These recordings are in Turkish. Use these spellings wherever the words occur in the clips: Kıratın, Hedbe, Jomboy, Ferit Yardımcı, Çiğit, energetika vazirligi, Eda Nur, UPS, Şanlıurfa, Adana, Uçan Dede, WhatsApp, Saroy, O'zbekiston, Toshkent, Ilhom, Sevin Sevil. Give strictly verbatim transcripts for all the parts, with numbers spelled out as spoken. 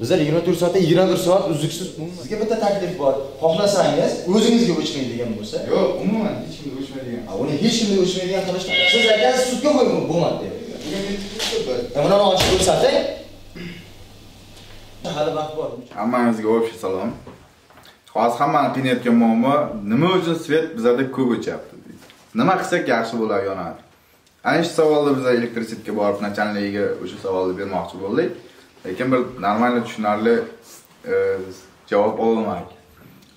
Bizler yirmi dört saatte yirmi dört saat üzüksüz. Sizge bitta taklif bor. Xohlasangiz o'zingizga o'chmaydi degan bo'lsa. Yo'q, umuman hech kimga o'chmaydigan. Ha, uni hech kimga o'chmaydigan qilishlar. Siz aytasiz, sudga qo'yib bo'lmadi deb. Mana buni ochib ko'rsating. Hali vaqt bor. Hammangizga o'pishib salom. Hozir hammani qiynayotgan muammo nima uchun svet bizlarda ko'p o'chyapti deydi. Nima qilsak yaxshi bo'lar, yonadi. Ana shu savolni biz elektriklikka borib, nachalnigiga o'sha savolni bermoqchi bo'ldik. Lekin bir normal tushunarli javob olmadik.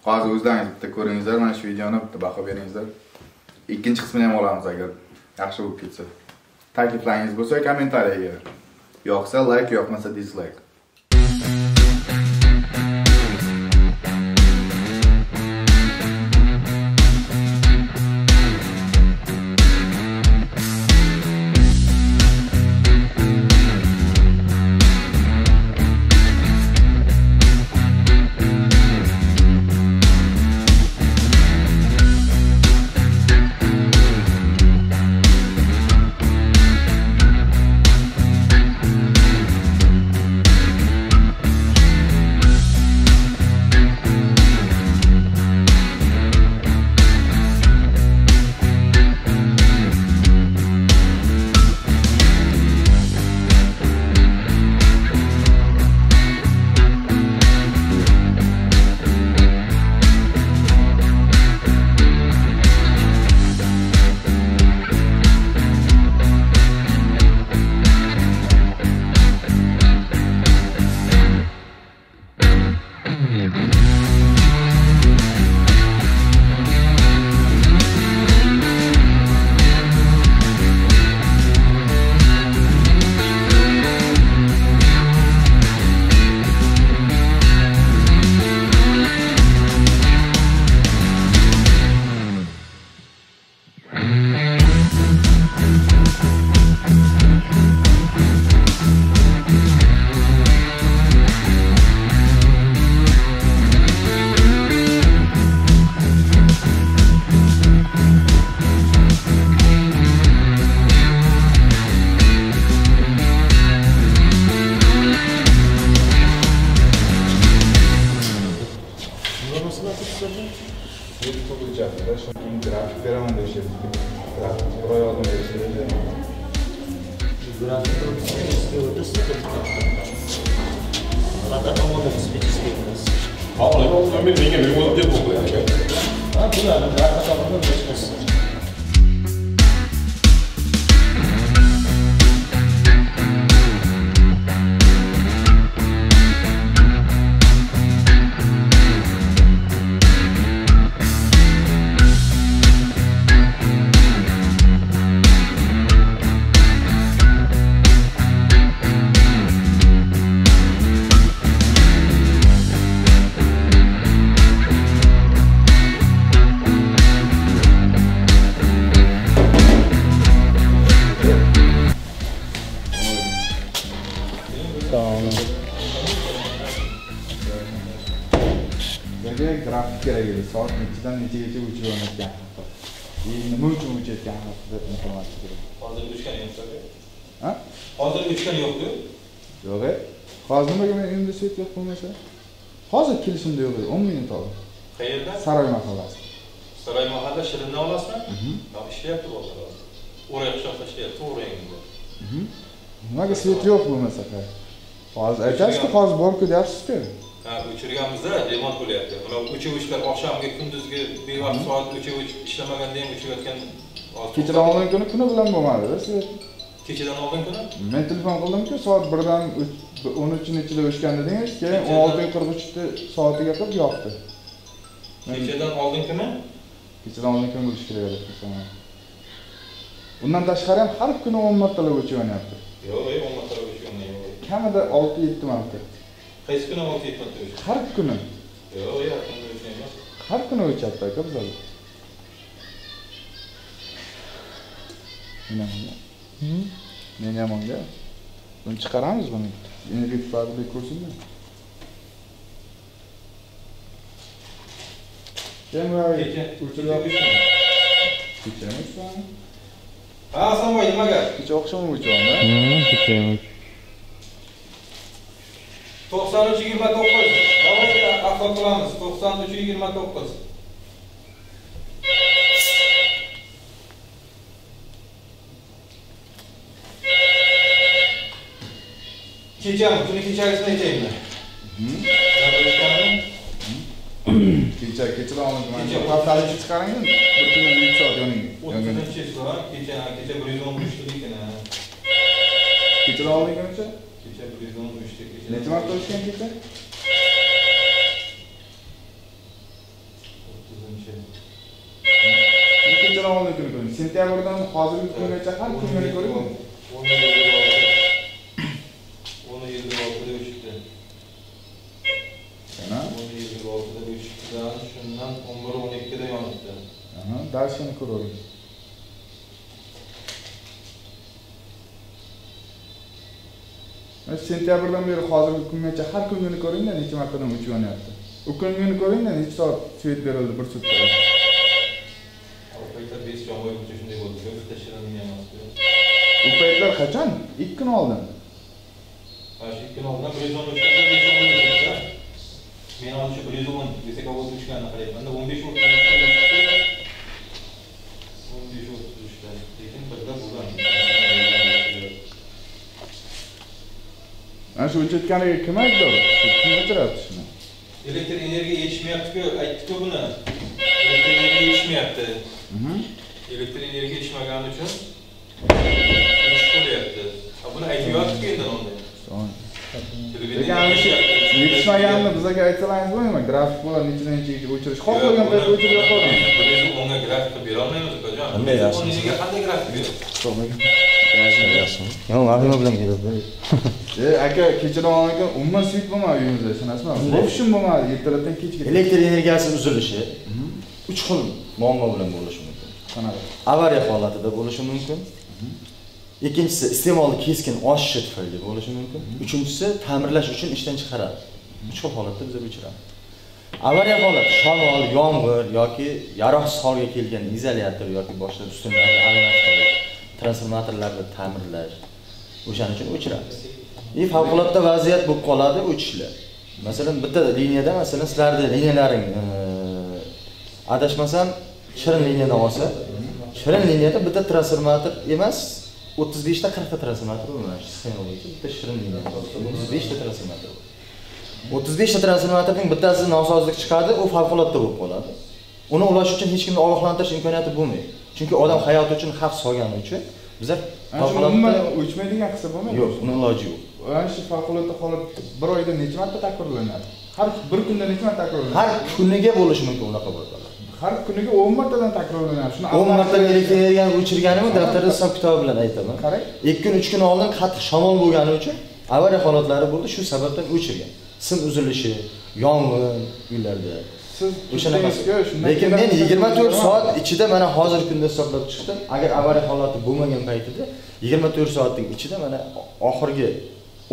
Hozir o'zlaringiz bitta ko'ringizlar, mana shu videoni bitta baho beringizlar. Ikkinchi qismini ham olamiz agar yaxshi bo'lib ketsa. Takliflaringiz bo'lsa, kommentariyaga. Yoqsa like, yoqmasa dislike. Soat ikkidan necha-necha o'chirayotgan. Endi nima uchun o'chayotgan haqida ma'lumot kerak. Hozir uchgan yo'q-ku. Ha? Hozir uchgan yo'q-ku. Yo'q. Hozir nimaga men endi svet yo'q bo'lmasa? Hozir kelishimda yo'q, o'n minut oldin. Qayerda? Saroy mahallasi. Saroy mahallada shirindan olasizmi? Yo'q, ishlayapti hozir. O'ray qishloqda ishlayapti, to'g'ri endi. Mhm. Nimaga svet yo'q bo'lmasa? Hozir aytasiz-ku, hozir bor-ku deyapsiz-ku. Ha, o'chirganimizda remont bo'lyapti. Mana o'chirishlar oqshomga, kunduzgi bevaqt soat o'chirib ishlamaganda ham o'chirayotgan. Kechadan oldin kuni kuni bilan bo'lmadi-da, siz. Kechadan oldin kuni? Men telefon qildim-ku, soat birdan o'n uch nechida o'chgan dedingiz, keyin o'n olti qirq uchda soatiga qilib yopdi. Kechadan oldin kuni? Kechadan oldin kuni bo'lish kerak edi, mana. Bundan tashqari ham har kuni o'n martalab o'chirayapti. Yo'q, o'n martalab o'chirmaydi. Kamida olti yetti marta. Qaysi kuni olti yetti marta o'chadi? Har kuni. Yo'q, har kuni o'chmaymiz. Har kuni o'chadi, aka, bizlar. Nima? Hm? Men yamonga. Buni chiqaramiz buni. Energetik farqini ko'rsinglar. Jomboy, o'chirayapsizmi? Kechirmaysan. Ha, Jomboy, nimaga? Kecha o'xshamagan o'chadi. Hm, kechirmaysan. doksan üç yirmi dokuz. Davayla aklatılmamız. doksan üç yirmi dokuz. Keçem, bunu keçerisine edeyim ben. Keçer, keçer alın. Keçer, haftalıcı çıkarın mı? Bütünün üç saat yönün. otuz üç çeşit var. Keçer, keçer buraya olmuştu değil ki. Keçer alın mı? Keçer buraya olmuştu. Ne var konuşken keçer? otuz üç. Keçer alın mı? Sentyabrdan hazır bir kümüne çıkar, kümüne görür mü? Dersini kuralım. Sentyabrdan beri hazır bir kümünce her kümünü kurayım da hiç markadan uçuyor ne yaptı? O kümünü kurayım da hiç saat süt verildi, bir süt verildi. Upaytlar beş Jomboy uçuşunda oldu. Göbür taşıranın yanması. Upaytlar kaçan? İlk gün oldun. Baş ilk gün oldun. Bir zaman uçuşunda beş Jomboy uçuşunda. Ben alışı bir zaman. Bize kabul uçuşkan akarayım. Ben de on beş uçuşunda. Ana şu uçutkanı kim açtı? Kim açtı şunu? Elektrik enerji yetişmeyaptı. Ayttık o buna. Elektrik enerji yetişmeyaptı. Elektrik enerji yetişmeyken için şöyle yaptı. Bunu aytıyorduk yeniden onda. Sonra. Yetişmeyen de bize aytılayınız mı? Grafik olan içinden çekip uçuruş. Koy koyun pek uçuruyor koyun. Biz ona grafik veremeyemiz hocam. Ama yapsın. Onun için hangi grafik veriyor? Tamam. Yo'q, vahima bilan keladi. E, aka, kechirim aka, umuman suyit bo'lmadi uyimizda, tushunasizmi? Bo'shim bo'lmadi, ertalabdan kechga. Elektr energiyasi uzilishi üç xil muammo bilan bo'lishi mumkin. Qanaqa? Avariya holatida bo'lishi mumkin. İkincisi iste'moli keskin oshishi tufayli bo'lishi mumkin. Uchinchisi ta'mirlash uchun ishdan chiqaradi. üç xil holatda bizga uchraydi. Avariya holati shamol, yomg'ir yoki yaroqsiz holga kelgan izolyator yoki boshqa ustunlarni almashtirib transformatorlarni ta'mirlash o'shaning uchun o'chiramiz. E favqulodda vaziyat bo'lib qoladi o'chishlar. Masalan, bitta liniyada masalan sizlarning liniyalaring adashmasam shirin liniyadan olsa, shirin liniyada bitta transformator emas, o'ttiz besh ta qirq ta transformator o'rnatish sxema bo'yicha bitta shirin liniyada o'ttiz besh ta transformator. o'ttiz besh ta transformatorning bittasi nosozlik chiqadi, u favqulodda bo'lib qoladi. Uni ulash uchun hech kimni ogohlantirish imkoniyati bo'lmaydi. Çünkü adam hayatı için hak sorganı için bize fakulada uçmaydigan kısa bo'lmaydi. Yo'q, uni iloji yo'q. Ana shu fakulada qolib bir oyda necha marta takrorlanadi? Har bir kunda necha marta takrorlanadi? Har kuniga bo'lishi mumkin unaqa bo'ladi. Har kuniga o'n martadan takrorlanadi. Shuni o'n marta elektreniyani o'chirganimni daftar hisob kitobi bilan aytaman. Qarang, ikki kun uch kun oldin qattiq shamol bo'lgani uchun avariya holatlari bo'ldi, shu sababdan o'chirgan. Sim uzilishi, yong'in uylarda. Lekin men yigirma to'rt soat ichida mana hozir kunda hisoblab chiqdim. Agar avariya holati bo'lmagan paytida yigirma to'rt soatning ichida mana oxirgi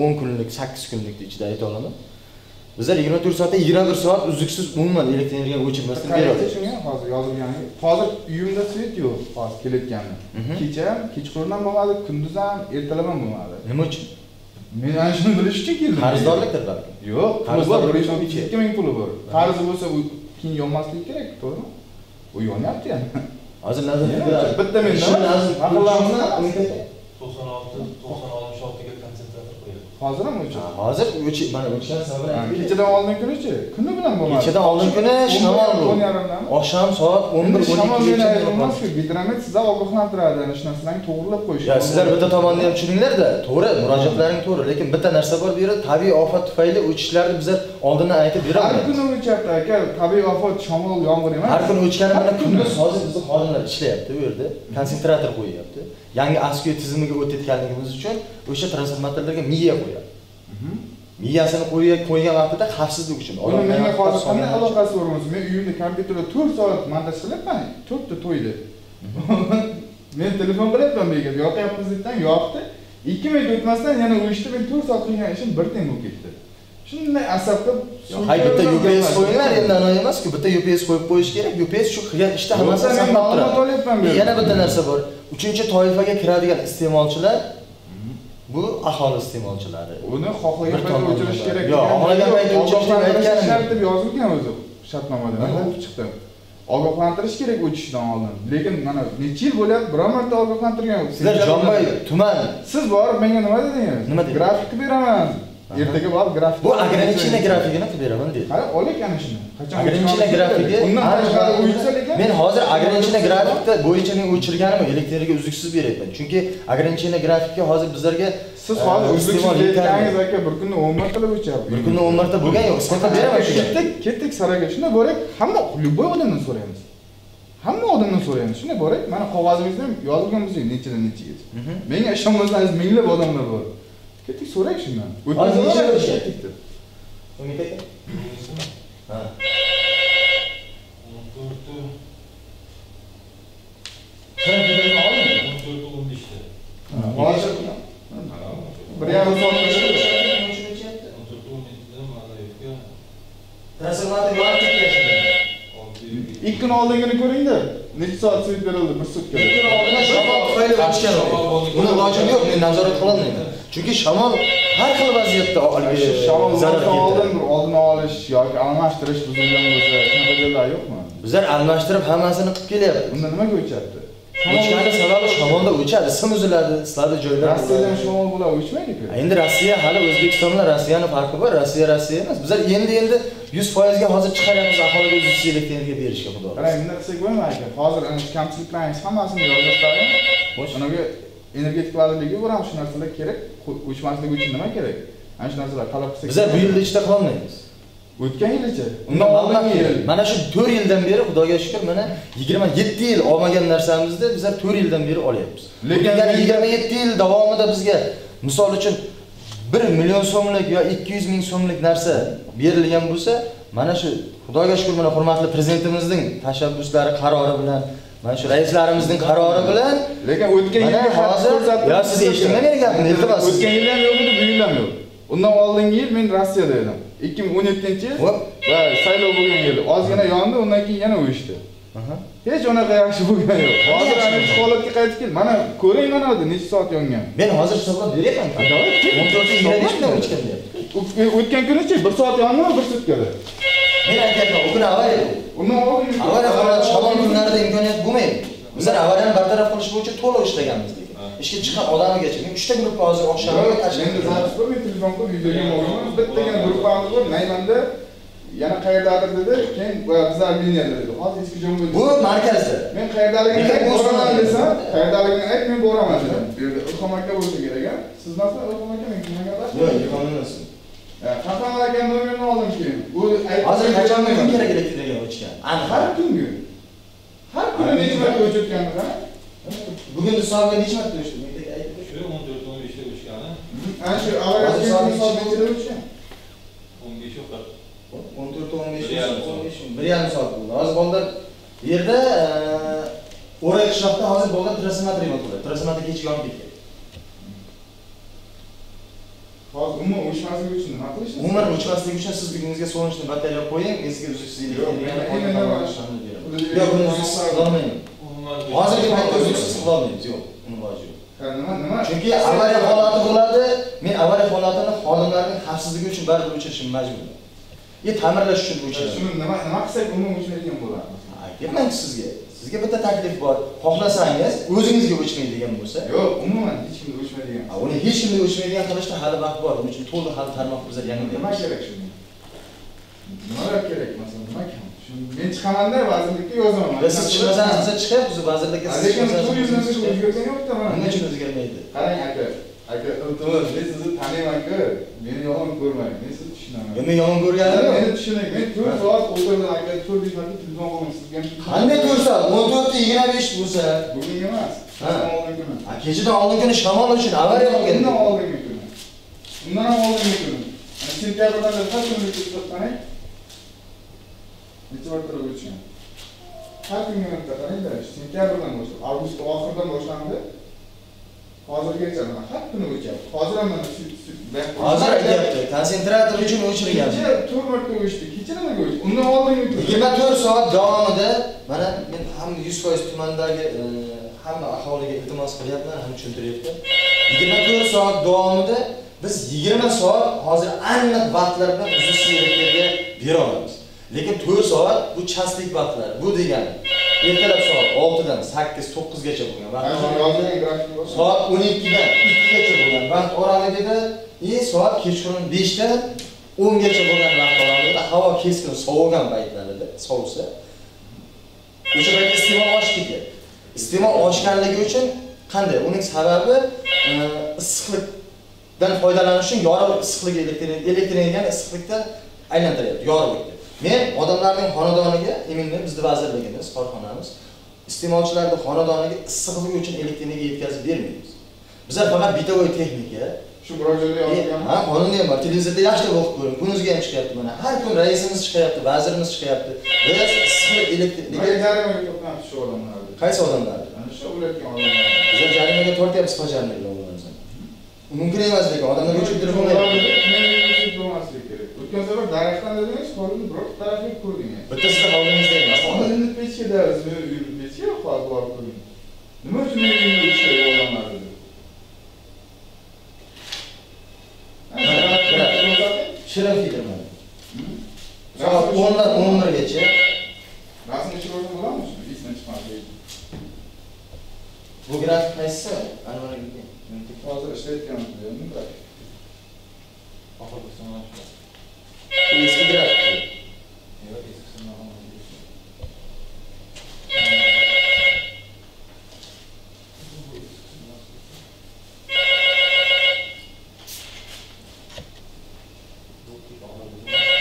o'n kunlik, sakkiz kunlik ichida ayta olaman. Bizlar yigirma to'rt soatda yigirma bir soat uzluksiz umuman elektr energiya o'chirmasdan beradi. Shunga hozir yozilgani. Hozir uyimda svet yo'q, hozir kelayotganda. Kecha ham, kechqurundan bo'lmadi, kunduz ham, ertalab ham bo'lmadi. Nima uchun? Men ana shuni bilish uchun keldim. Qarzdorlikdir balki. Yo'q, qarzlar bo'lishi mumkin. ikki ming puli bor. Qarzi bo'lsa u keyin yonmasligi kerak, to'g'rimi? U yonyapti ham. Hozir nazarda bitta men aqllarni to'qson olti to'qson olti oltmish oltiga konsentrator qo'yadi. Hozir ham o'cha. Hozir o'cha mana o'cha sabr. Kechadan oldin kunichi, kuni bilan bo'lmadi. Kechadan oldin kuni shamol bo'ldi. Osham soat o'n bir o'n ikki shamolga aytmoqchi, gidromet sizlar ogohlantiradi, ana shuni sizlarni to'g'rilab qo'yish. Ya sizlar bitta tomonni ham tushuninglar-da, to'g'ri, murojaatlaring to'g'ri, lekin bitta narsa bor bu yerda, tabiiy ofat tufayli o'chishlarni bizlar oldindan aytib beramiz. Har kuni o'chadi aka, tabiiy ofat shamol, yomg'ir emas. Har kuni o'chgani mana kunduz hozir bizning xodimlar ishlayapti bu yerda, konsentrator qo'yapti. Yangi askiya tizimiga o'tayotganligimiz uchun o'sha transformatorlarga miya qo'yadi. Miyasini qo'ygan vaqtida xavfsizlik uchun. Uning menga hozir qanday aloqasi bor bo'lsa, men uyimda kompyuterda to'rt soat montaj qilyapman, to'rtta to'yda. Men telefon qilyapman begim, yoqyapmiz debdan yoqdi. ikki minut o'tmasdan yana uyishdi, men to'rt soat qilgan ishim birdan bo'lib ketdi. Shunday asabda hay bitta U P S qo'yinglar, endi ana emas-ku, bitta U P S qo'yib qo'yish kerak. U P S shu qilgan ishda hammasi sabab turadi. Yana bitta narsa bor. Uchinchi toifaga kiradigan iste'molchilar bu bu aholi iste'molchilari. Uni xohlagan paytda o'chirish kerak. Yo'q, xohlagan paytda o'chirishni shartib yozilgan o'zi shartnomada. O'qib chiqdim. Ogohlantirish kerak o'chishdan oldin. Lekin mana necha yil bo'lyapti, biror marta ogohlantirgan. Sizlar Jomboy tuman. Siz borib menga nima dedingiz? Nima dedingiz? Grafik beraman. Ertaga borib grafik. Bu agranichniy grafikini qilib beraman dedi. Qara, olik ana shuni. Qachon agranichniy grafiki? Har qanday o'yinsa lekin men hozir agranichniy grafikda bo'yicha men o'chirganim elektriga uzluksiz beryapman. Chunki agranichniy grafikka hozir bizlarga siz hozir uzluksiz beryapsiz aka, bir kunda o'n marta qilib o'chyapti. Bir kunda o'n marta bo'lgan yo'q. Qancha beraman shunga. Ketdik, ketdik saroyga. Shunda borib, hamma любой odamdan so'raymiz. Hamma odamdan so'raymiz. Shunda borib, mana qog'ozimizda yozilgan bizga nechadan nechaga. Menga ishonmasangiz minglab odamlar bor. Kettik so'rayik shundan. O'tmizlar ketdi. Unga ketdi. Ha. o'n to'rt. Qanchadan oldin? o'n to'rt o'n beshda. Ha, hozir bir yarim soat o'tdi. o'n to'rt o'n besh dan ma'lumotga. Ta'sirlanib vaqt ketyapti. ikki kun oldingini ko'ringda. Necha soat suv berildi? bir sutka. ikki kun oldin shamol tufayli o'chgan. Buni lojim yo'q, men nazorat qila olmayman. Chunki shamol har xil vaziyatda olib kelish, shamoldan oldin oldini olish yoki almashtirish buzilgan bo'lsa, shunaqa joylar yo'qmi? Bizlar almashtirib hammasini qilib kelyapmiz. Bunda nima o'chyapti? O'chgani sababi shamolda o'chadi, sim uziladi, sizlarda joylar. Rossiyadan shamol bo'lar o'chmaydi-ku. Endi Rossiya hali O'zbekiston bilan Rossiyaning farqi bor, Rossiya Rossiya emas. Bizlar endi-endi yuz foiz ga hozir chiqaryapmiz aholiga uzluksiz elektrga berishga, xudo. Qarang, bunday qilsak bo'lmaydi. Hozir kamchiliklarning hammasini yozib qo'ying. O'shanaga energetik vazirligi bor ham shu narsalar kerak. O'chmaslik uchun nima kerak? Ana shu narsalar talab qilsak. Bizlar bu yilda ishda qolmaymiz. O'tgan yilcha, undan oldingi yil. Mana shu to'rt yildan beri Xudoga shukr, mana yigirma yetti yil olmagan narsamizni bizlar to'rt yildan beri olyapmiz. Lekin yigirma yetti yil davomida bizga misol uchun bir million so'mlik yo ikki yuz ming so'mlik narsa berilgan bo'lsa, mana shu Xudoga shukr, mana hurmatli prezidentimizning tashabbuslari, qarori bilan mana shu raislarimizning qarori bilan, lekin o'tgan yilda hozir yo siz eshitmagan gapni iltimos. O'tgan yil ham yo'q edi, bu yil ham yo'q. Undan oldingi yil men Rossiyada edim. ikki ming o'n yettinchi yil va saylov bo'lgan yil. Ozgina yondi, undan keyin yana o'yishdi. Hech unaqa yaxshi bo'lgan yo'q. Hozir ana shu holatga qaytib keldi. Mana ko'ring mana bu necha soat yongan. Men hozir hisoblab beraman. o'n to'rt yildan o'tgan deyapti. O'tgan kunichi bir soat yongan, bir sutkada. Men aytayapman, o'g'il avariya. Undan oldin avariya holati shamol kunlarida imkoniyat bo'lmaydi. Bizlar avariyani bartaraf qilish bo'yicha to'liq ishlaganmiz lekin. Ishga chiqqan odamigacha. Men uchta guruhga hozir oqshomga tashlab. Endi zarur bo'lmaydi, telefon qilib videoga olamiz. Bittagan guruhimiz bor, Naymanda yana qayerdadir dedi, keyin bizlar liniyada dedi. Hozir eski Jomboy. Bu markazda. Men qayerdaligini aytmayman desam, qayerdaligini ayt, men boraman dedim. Bu yerda Ilhom aka bo'lsa kerak-a? Siz narsa Ilhom aka men kimga gaplashdim? Yo'q, Ilhom emas. Qahramon aka nomerini oldim keyin. U hozir qachon kim kerak elektriga o'chgan? Ana har kungi. Har kuni necha marta o'chayotganmiz, ha? Bugun hisobga necha marta o'chdi? Menga aytdi shu o'n to'rt o'n beshda o'chgani. Ana shu avariya hisobida o'chgan. o'n besh o'qadi. o'n to'rt o'n besh o'n besh bir yarim soat bo'ldi. Hozir bolalar yerda o'rak qishloqda hozir bolalar trasmatriya bo'ldi. Trasmatriya kechga yonib ketgan. Hozir umuman o'chmaslik uchun nima qilishni? Umuman o'chmaslik uchun siz bugingizga so'nishni batareya qo'ying, eski uzluksizlik degan qoidani beraman. Yo'q, buni saqlamayman. Hozirgi paytda uzluksiz qilolmaymiz, yo'q, uni boji yo'q. Ha, nima, nima? Chunki avariya holati bo'ladi, men avariya holatini xodimlarning xavfsizligi uchun baribir o'chirishim majburman. Yo, ta'mirlash uchun o'chirishim. Shuni nima, nima qilsak umuman o'chmaydigan bo'ladi? Aytmayman sizga. Sizga bitta taklif bor. Xohlasangiz o'zingizga o'chmaydi degan bo'lsa, yo'q, umuman hech kimga o'chmaydigan. Ha, uni hech kimga o'chmaydigan qilishda hali vaqt bor. Uning uchun to'liq hal tarmoq bizlar yangi nima kerak shunga? Nima kerak masalan, nima kerak? Shuni men chiqamanda vazirlikka yozaman. Siz chiqmasangiz bizlar chiqib, o'zi vazirlikka siz. Lekin turizm siz o'zgargan yo'qda mana. Nima uchun o'zgarmaydi? Qarang aka, aka iltimos, men sizni taniyman-ku. Meni yomon ko'rmang, men sizni tushunaman. Men yomon ko'rganim, meni tushuning. Men to'rt soat o'tirdim aka, to'rt besh marta telefon qildim sizga. Qanday ko'rsat? o'n to'rt yigirma besh bo'lsa, bugun emas. Ha, oldingi kuni. A, kechadan oldingi kuni shamol uchun avariya bo'lgan. Undan oldingi kuni. Undan oldingi kuni. Sentabrdan qachon o'tib qarang? Necha marta o'tgan? Har kunga marta qarang-da, sentabrdan boshlab, avgust oxiridan boshlandi. Hozirgacha nima? Har kuni o'chyapti. Hozir ham mana shu hozir aytayapti. Konsentrator uchun o'chirilgan. to'rt marta o'chdi. Kecha nimaga o'chdi? Undan oldingi yigirma to'rt soat davomida mana men ham yuz foiz tumandagi hamma aholiga iltimos qilyapman, ham tushuntiryapti. yigirma to'rt soat davomida biz yigirma soat hozir aniq vaqtlar bilan uzun suratlarga bera olamiz. Lekin to'rt soat bu chastlik vaqtlar. Bu degani ertalab soat oltidan sakkiz to'qqizgacha bo'lgan vaqt. Soat o'n ikkidan ikkigacha bo'lgan vaqt oraligida va soat kechqurun beshdan o'ngacha bo'lgan vaqt oraligida havo keskin sovigan paytlarida sovsa o'sha paytda iste'mol oshadi. Iste'mol oshganligi uchun qanday? Uning sababi issiqlikdan foydalanish uchun yorug' issiqlik elektrin elektrinligini issiqlikda aylantiryapti, yorug'likda. Men odamlarning xonadoniga, emindim bizning vazirligimiz, korxonamiz iste'molchilarning xonadoniga issiqlik uchun elektriniga yetkazib bermaymiz. Bizlar faqat bitovoy texnika, shu projektda yozilgan. Ha, qonunda ham bor, televizorda yaxshi o'qib ko'ring. Kunizga ham chiqyapti mana. Har kun raisimiz chiqyapti, vazirimiz chiqyapti. Biz issiqlik elektriniga yetkazib to'planib shu odamlar. Qaysi odamlar? Ana shu ularga odamlar. Bizlar jarimaga tortyapmiz bajarmaydigan odamlarni. Mumkin emas lekin odamlarga tushuntirib bo'lmaydi. O'tgan safar daraxtdan dedingiz, qo'lni bir tarafga ko'rdingiz. Bittasidan oldingizda emas. Qo'lni pechkada yurib pechga qo'yib qo'ying. Nima uchun endi o'shay odamlar dedi? Shirin fikrman. Soat o'ndan o'n birgacha rasmni chiqarib bo'lamiz. Bu grafik neyse, anlamına gideyim. Mümkün hazır işledik yanımda diyorum, değil mi? Bakar kısımdan şurada. Bu eski grafik değil. Yok, eski kısımdan anlamına gidiyorsun.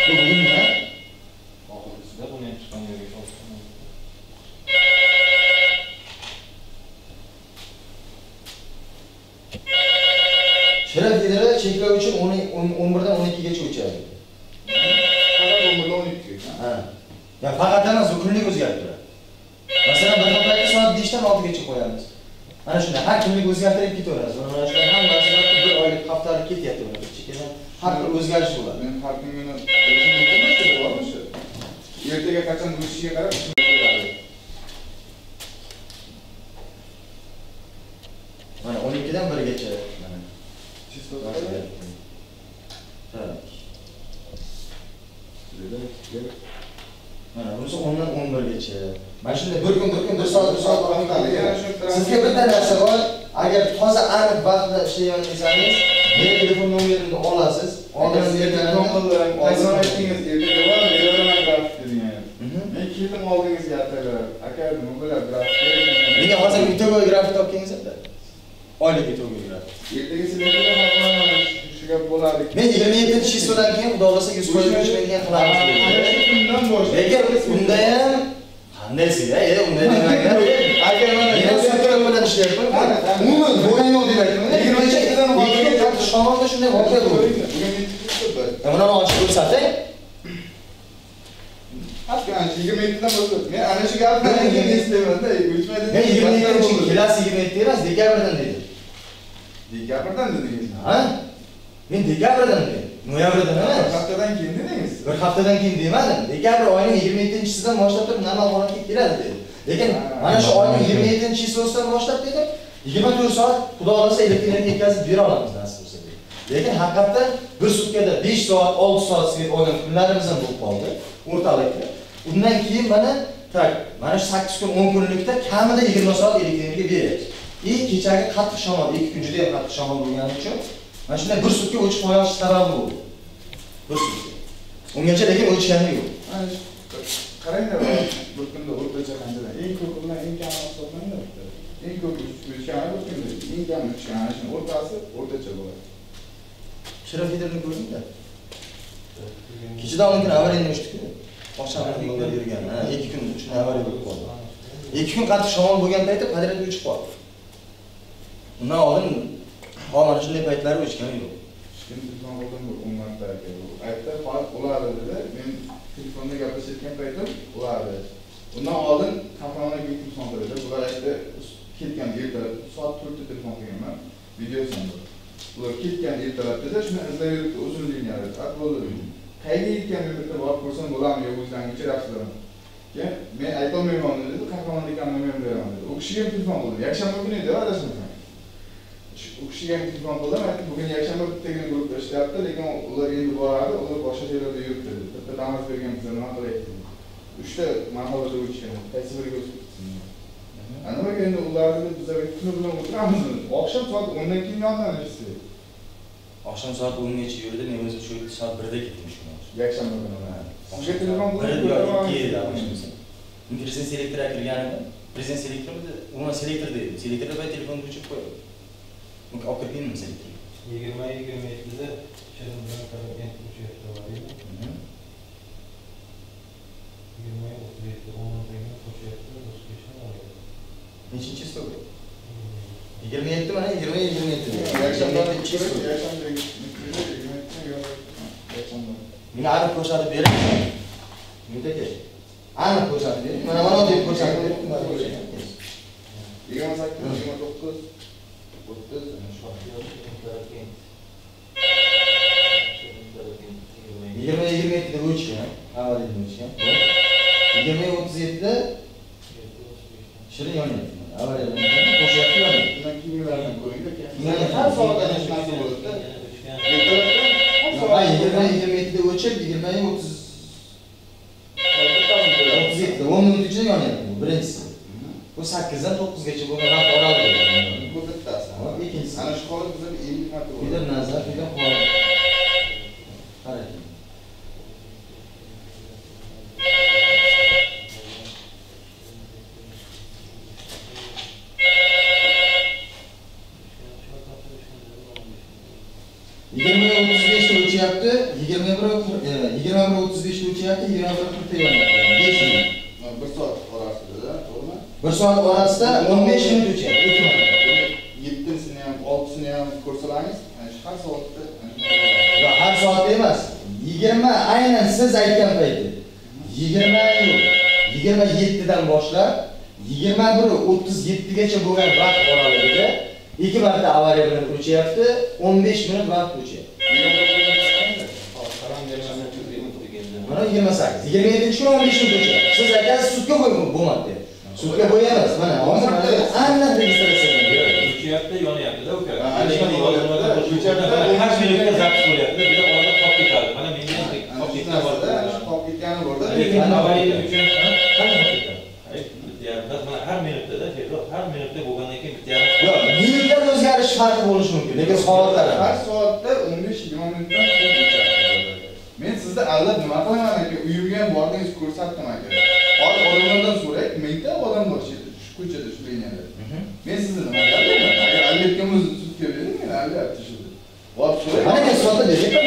Bu bugün ne? Bakar kısımda bu ne çıkan yeri çalıştığını. Şeref giderler, çekiler için on birden on ikkigacha uçardı. Fakat on birdan on ikkigacha. Ha. Ya fakat hemen günlük o'zgartiradi. Mesela bakımlarga soat beshdan oltigacha koyarız. Ana shunday, her günlük o'zgartirib ketaverasiz. Mana shunday hammasi bir oylik, haftalık ketyapti ular. Chekidan har bir o'zgarish bo'ladi. Men har kuni o'zimni ko'rmoqchi bo'lardim. Ertaga qachon bo'lishiga qarab mana o'n ikkidan birgacha mana chiziladi. Ha. Demak, mana o'zi o'ndan o'n birgacha. Mana shunday bir kun bir kun bir soat bir soat vaqtlarga yana shu sizga bitta narsa bor. Agar toza aniq vaqtda ishlayotsangiz, meni telefon nomerimni olasiz. Oldingiz yerdan qo'llarang, oldin aytingiz ertaga va beraman grafik dedingiz. Men keldim oldingizga aytaman. Aka, nima bo'ladi grafik? Menga hozir bitta grafik topgangiz-da. Oylik yetolmaylar. Ertagi sizlarga hamma shu gap bo'ladi. Men yigirma yettinchi yildan keyin xudo xolasa yuz foiz menga qilamiz dedi. Undan boshqa. Lekin unda ham qandaysiz-a? E, unda nimalar? Agar mana yozuvchilar bilan ishlayapman. Umuman bo'yin yo'q demak. yigirma yildan oldingi tarix shomolda shunday voqea bo'ldi. Mana buni ochib ko'rsating. Haqiqatan yigirma yildan boshlab men ana shu gapni aytmayman-da, o'chmaydi. Men yigirma yildan emas, dekabrdan dedim. Dekabrdan dediniz. Ha? Men dekabrdan dedim. Noyabrdan emas. Haftadan keyin dedingiz. Bir haftadan keyin demadim. Dekabr oyining yigirma yettinchisidan boshlab turib namal holatga keladi dedim. Lekin mana shu oyning yigirma yettinchi yildan boshlab dedim, yigirma to'rt soat xudo xolasa elektrlarni yetkazib bera olamiz nasib bo'lsa dedim. Lekin haqiqatan bir sutkada besh soat, olti soat sizga o'yin kunlarimiz ham bo'lib qoldi o'rtalikda. Undan keyin mana tak mana shu sakkiz kun, o'n kunlikda kamida yigirma soat elektrlarga beramiz. İlk kechagi qattiq shamol, ikki kun juda ham qattiq shamol bo'lgani uchun mana shunday bir sutka o'chib qo'yish sababi bo'ldi. Bir sutka. Ungacha lekin o'chgani yo'q. Mana qaranglar, bir kunda o'rtacha qanchadan? Eng ko'p bilan eng kam hisoblanadi. Eng ko'p o'chgani bir kunda, eng kam o'chgani o'rtasi o'rtacha bo'ladi. Shiraf yedirni ko'rdingizmi? Kechadan uning avariyaga tushdik-ku. Oqshomda yo'lda yurgan, ha, ikki kun shunday avariya bo'lib qoldi. ikki kun qattiq shamol bo'lgan paytda podratga o'chib qoldi. Bundan oldin mana shunday paytlar o'tgani yo'q. Shunday bizdan oldin o'n martaga aytdi, faqat ularni dedi. Men telefonda gaplashayotgan paytim ularni. Bundan oldin qahramonga yetib sondirdi. Ular aytdi, ketgan ertalab soat to'rtda telefon qilganman, video so'ndir. Ular ketgan ertalab dedi, shuni izlayib uzun liniyada, upload qilib. Qayerga yetganimni bilib, borib ko'rsam bo'larmi, o'zlariga chiroyli. Ya, ben ayıpam memnun dedi, kahraman diye anlamam dedi. O kişiye telefon buldum. Yakşamba günü dedi, arasın efendim. O kişiye telefon buldum, artık bugün yakşamba tekrar gruplaştı yaptı. Lekin onlar yeni bu arada, onlar başka şeylerde yoktu dedi. Tabi damat vergemizden mahkeme ettim. Üçte mahkemede uçuyor, tesisleri götürdüm. Anama geldi, onlar dedi, bize bir türlü bulamadık. Akşam saat ondan kim yandan işte. Akşam saat onun için yürüdü, neyimizi şöyle saat birde gitmiş bunlar. Yakşamba günü. Akşam telefon buldum, kahraman diye almışım. Birisi selektöre girganimda, prezident selektöri ona selektor deydi. Selektorga bay telefonni o'chirib qo'ydi. Bunga olib kelgandim selektorga. yigirma yigirma yettida shundan bilan Toshkentga uchayotgan bo'ldim. yigirma yigirma yettida o'rniga qo'shayotgan o'zbekiston oldim. Nechinchi stol? yigirma yetti mana yigirma yigirma yettida. Yakshanbadan ikkinchi, yakshanbadan ikkinchi. Meni arib ko'rsatib bering. Mendaka ana ko'rsatdi. Mana mana deb ko'rsatdi. yigirma yigirma yettida o'n minut ichida yonadi bu birincisi. Bu sakkizdan to'qqizgacha bo'lgan vaqt oralig'i. Bu bittasi. Ikkinchisi ana shu holat bizda ellik marta bo'ladi. Bizda nazar, bizda holat. Qarang. yigirma o'ttiz beshda o'chyapti, yigirma bir o'ttiz beshda o'chyapti, yigirma bir qirqda yonadi. besh minut. bir soat orasida, to'g'rimi? bir soat orasida o'n besh minut o'chadi. yettinisini ham, oltisini ham ko'rsalangiz, ana shu har soatda, yo, har soatda emas. yigirma aynan siz aytgan paytda. yigirma yigirma yetti dan boshlab yigirma bir o'ttiz yetti gacha bo'lgan vaqt oralig'ida ikki marta avariya bilan o'chyapti, o'n besh minut vaqt o'chadi. Mana yigirma sakkiz, yigirma yettinchi, yigirma beshinchi o'chadi. Siz aytasiz sudga qo'yib bo'lmadi. Sudga qo'yamiz. Mana hozir aniq registratsiyaga beradi. O'chyapti, yonyapti-da uka. Har minutda zaps bo'lyapti. Bir orada qolib ketadi. Mana menga qolib ketadi. Qolib ketgani bo'ldi. Lekin avariya uchun qanday qolib ketadi? Aytdi, mana har minutda-da, har minutda bo'lgandan keyin bitta yarim. Yo'q, minutlar o'zgarish farqi bo'lishi mumkin, lekin soatlar. Har soatda o'n besh yigirma minutdan men sizda allab nima qilaman aka, uyimga ham bordingiz, ko'rsatdim aka. Hozir odamlardan so'rang, mingta odam bor shu ko'chada, shu liniyada. Men sizni nima qilaman? Agar allatgan o'zi tutib bering, men allatdi shu. Vaqt so'rang. Mana men so'ta deyapman.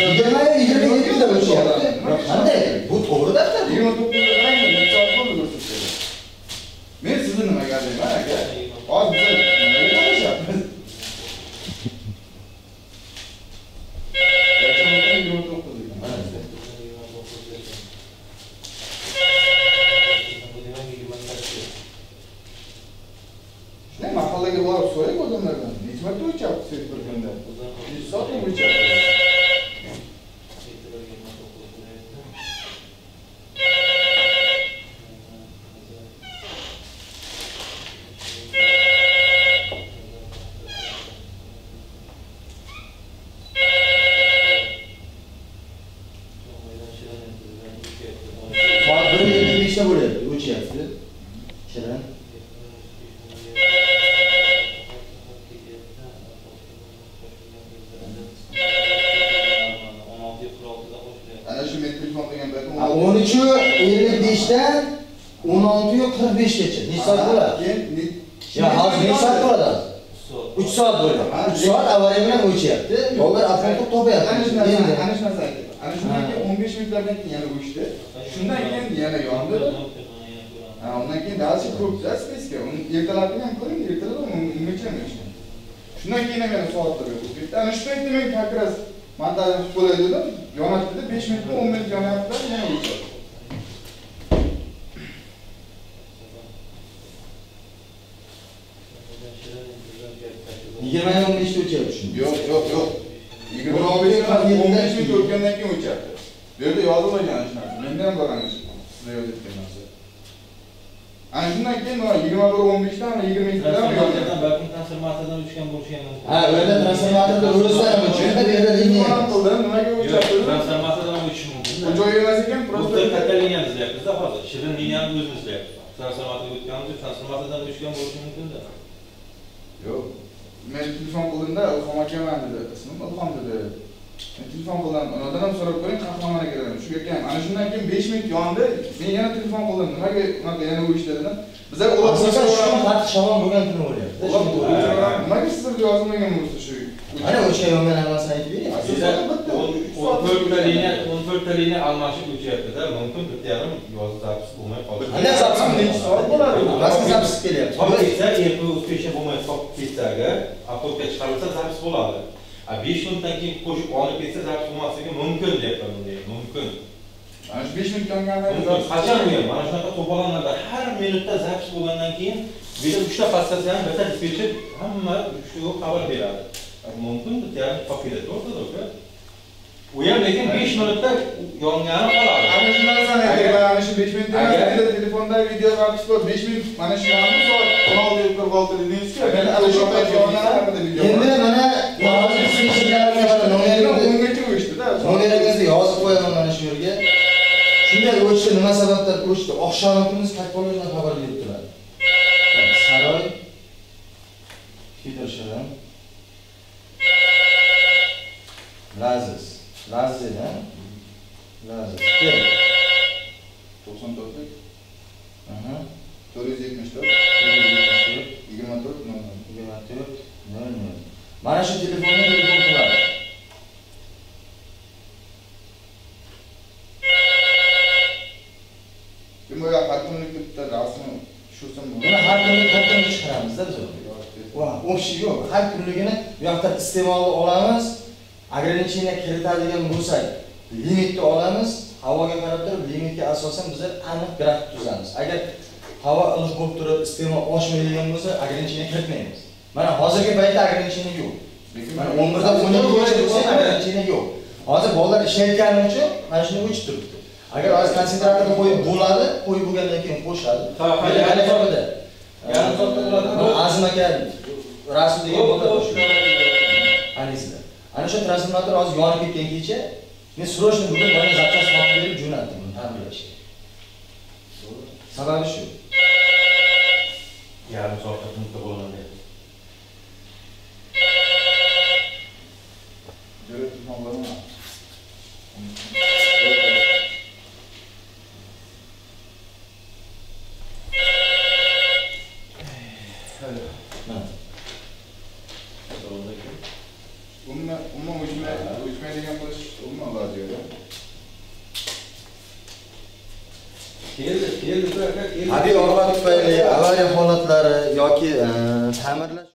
yigirma yigirma yettida o'chyapti. Qanday? Bu to'g'ri daftar. yigirma to'qqizda qarang, necha odam ko'rsatdi. Men sizni nima qilaman aka? Hozir nima qilyapmiz? Yigirma olti yigirma yetti o'tgandan keyin o'chadi. Bu yerda yozilmagan ana shunaqa. Mendan boramiz. Ziyodet demesi. Ana şundan keyin o yigirma bir o'n beshdan va yigirma ikkitadan yo'ldan balkon transformatordan o'tgan bo'lishi ham mumkin. Ha, o'yla transformatorda o'rasam uchun yerda liniya qildim. Nimaga o'chirdim? Transformatordan o'tishi mumkin. Bu joy emas ekan, prosta katta liniya izlayapmiz-da hozir. Shirin liniyani o'zimiz izlayapmiz. Transformatorga o'tganimizda transformatordan o'tishgan bo'lishi mumkin-da. Yo'q. Men telefon qildim-da, Ilhom akaman dedi. Ismim Ilhom dedi. Men telefon qildim, unadan ham so'rab ko'ring, qahramonga kiraman. Shu yerga ham. Ana shundan keyin besh minut yondi. Men yana telefon qildim. Nimaga unaqa yana o'yish dedim. Bizlar o'lasa shu vaqt shamon bo'lgan kuni o'lyapti. Nimaga sizlarga yozmagan bo'lsa shu. Ana o'sha yomon narsani aytib bering. Sizlar o'n to'rt ta liniya almashib o'tyapti-da. Mumkin bitta yarim yozib bo'lmay qoldi. Ana zapsam necha soat bo'ladi? Rasmi zaps kelyapti. Hozir bizlar erta o'tkazishga bo'lmay qolib ketsaga, apotga chiqarsa zaps bo'ladi. besh minutdan keyin qo'shib olib ketsa zaps bo'lmasligi mumkin deyapman bunday. Mumkin. Ana shu besh minutdan qanday qachon bo'lgan? Mana shunaqa to'polonlarda har minutda zaps bo'lgandan keyin bizga uchta passasi ham bitta dispetcher hamma uchta xabar beradi. Mumkin deyapti, qo'yda to'g'ri-ku. U ham lekin besh minutda yongani qoladi. Ana shu narsani aytib, ana shu besh minutda telefonda video zaps bor, besh minut mana shu ham soat o'n olti qirq olti deysiz-ku. Men ana shu yongani haqida video. Endi mana hozir sizlarga mana nomerni o'ngishdi-da. Nomeringizni yozib qo'yaman mana shu yerga. Shunday o'chdi, nima sababdan o'chdi? Oqshomimiz takvonlardan xabar berib turadi. Saroy Fitoshran Laziz, Laziz ha? Laziz. to'qson to'rt. Aha. to'rt yuz yetmish to'rt, to'rt yuz yetmish to'rt, yigirma to'rt, yigirma to'rt, nol nol. Mana shu telefonni telefon qiladi. Yok. Her günlüğünü bir hafta isteğmalı olamaz, agrelinçiyine kilitlediğin bursak limitli olamaz, hava kapatıp limitli asosan bizler anlık grafik tuzamız. Eğer hava ılık kopturup isteğmalı oluşmayacağın bursak agrelinçiyine kilitmeyemiz. Bana hazırki bayda agrelinçiyine yok. Bana o'n birda o'n ikkiga agrelinçiyine yok. Hazır bollar işe etkenler için ben şimdi uç durdu. Eğer az konsentratörü koyup buladı, koyup bu geldeki koşadı. Böyle hale kalmadı. Ağzına geldi. Rasmi degan bo'lsa o'shlar. Anizlar. Ana shu transformator hozir yonib ketgangacha men srochni bugun mana zapchast olib berib jo'natdim uni ta'mirlashga. To'g'ri. Sababi shu. Yarim soatda punktda bo'ladi. Jo'natib olganman. Hadi orman tufayli avariya holatlari yoki ta'mirlash